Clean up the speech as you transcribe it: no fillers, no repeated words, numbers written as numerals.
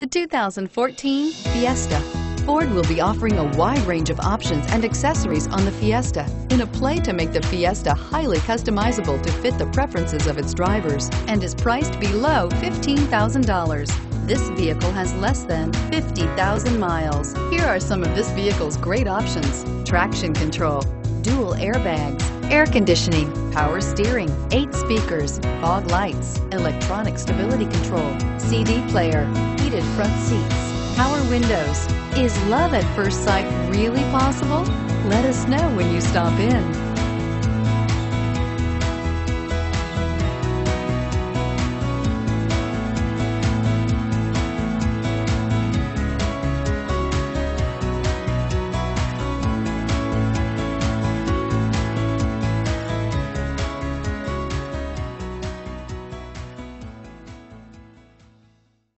The 2014 Fiesta. Ford will be offering a wide range of options and accessories on the Fiesta in a play to make the Fiesta highly customizable to fit the preferences of its drivers and is priced below $15,000. This vehicle has less than 50,000 miles. Here are some of this vehicle's great options: traction control, dual airbags, air conditioning, power steering, 8 speakers, fog lights, electronic stability control, CD player, heated front seats, power windows. Is love at first sight really possible? Let us know when you stop in.